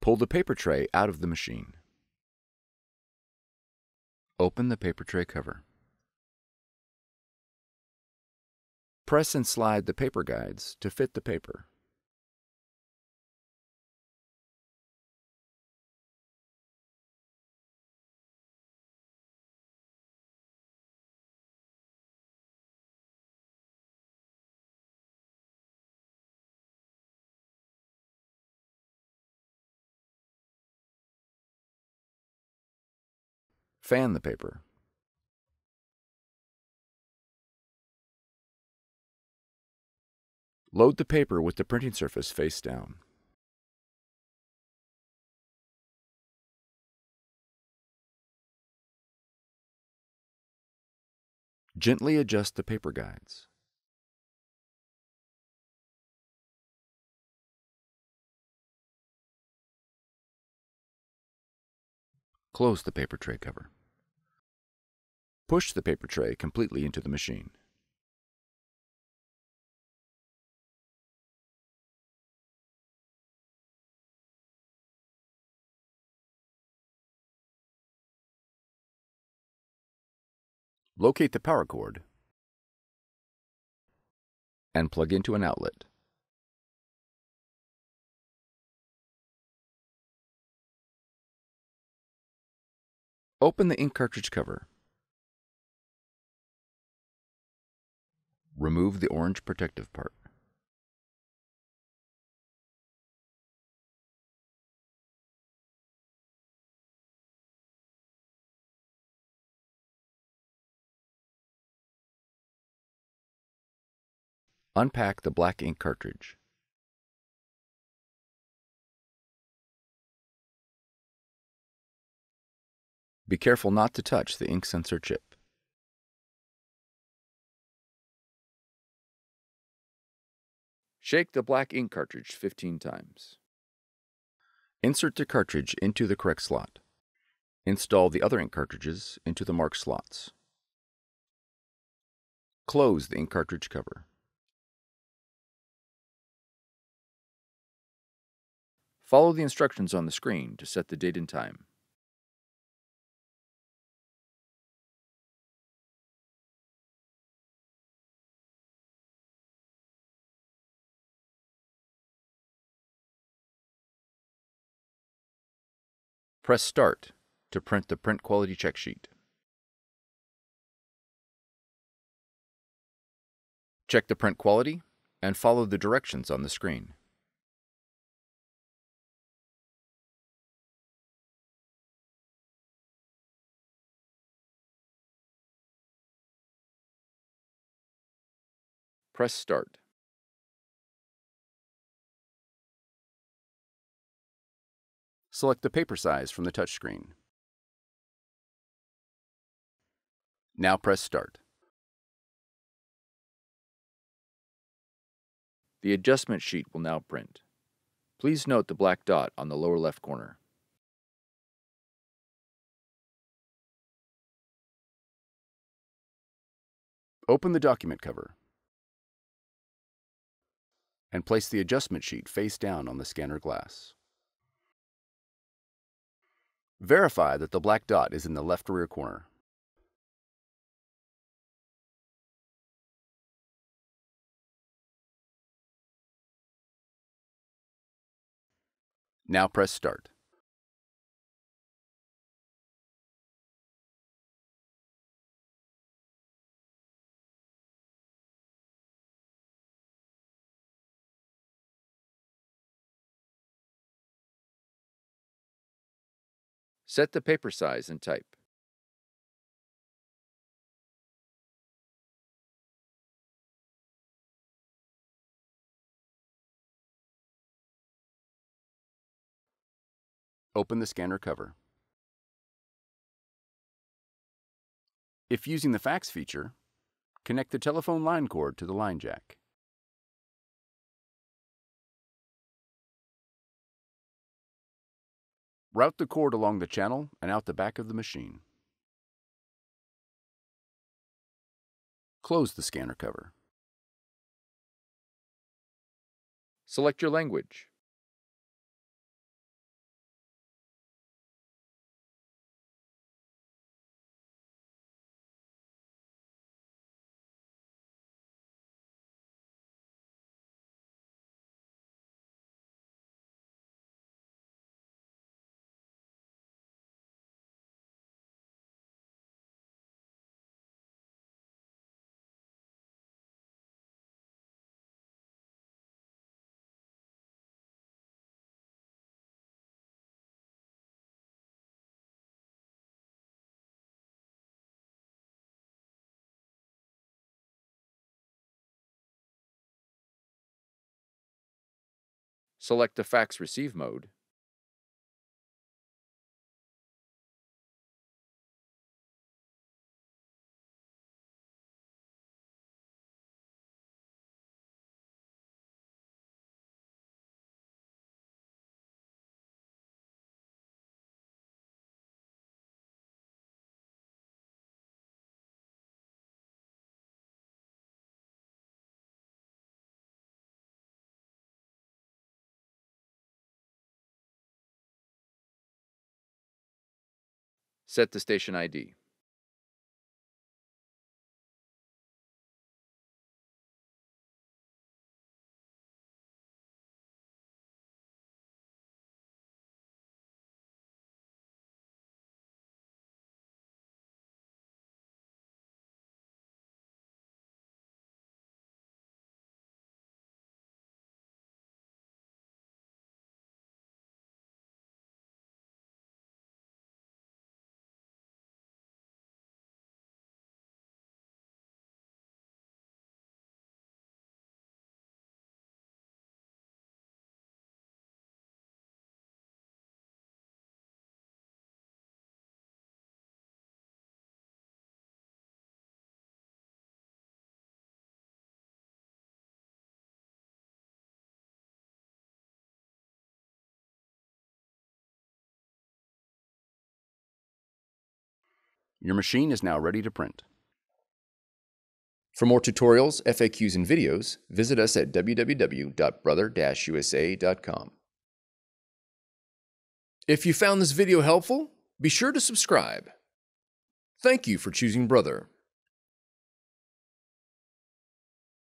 Pull the paper tray out of the machine. Open the paper tray cover. Press and slide the paper guides to fit the paper. Fan the paper. Load the paper with the printing surface face down. Gently adjust the paper guides. Close the paper tray cover. Push the paper tray completely into the machine. Locate the power cord and plug into an outlet. Open the ink cartridge cover. Remove the orange protective part. Unpack the black ink cartridge. Be careful not to touch the ink sensor chip. Shake the black ink cartridge 15 times. Insert the cartridge into the correct slot. Install the other ink cartridges into the marked slots. Close the ink cartridge cover. Follow the instructions on the screen to set the date and time. Press Start to print the print quality check sheet. Check the print quality and follow the directions on the screen. Press Start. Select the paper size from the touchscreen. Now press Start. The adjustment sheet will now print. Please note the black dot on the lower left corner. Open the document cover and place the adjustment sheet face down on the scanner glass. Verify that the black dot is in the left rear corner. Now press Start. Set the paper size and type. Open the scanner cover. If using the fax feature, connect the telephone line cord to the line jack. Route the cord along the channel and out the back of the machine. Close the scanner cover. Select your language. Select the fax receive mode. Set the station ID. Your machine is now ready to print. For more tutorials, FAQs, and videos, visit us at www.brother-usa.com. If you found this video helpful, be sure to subscribe. Thank you for choosing Brother.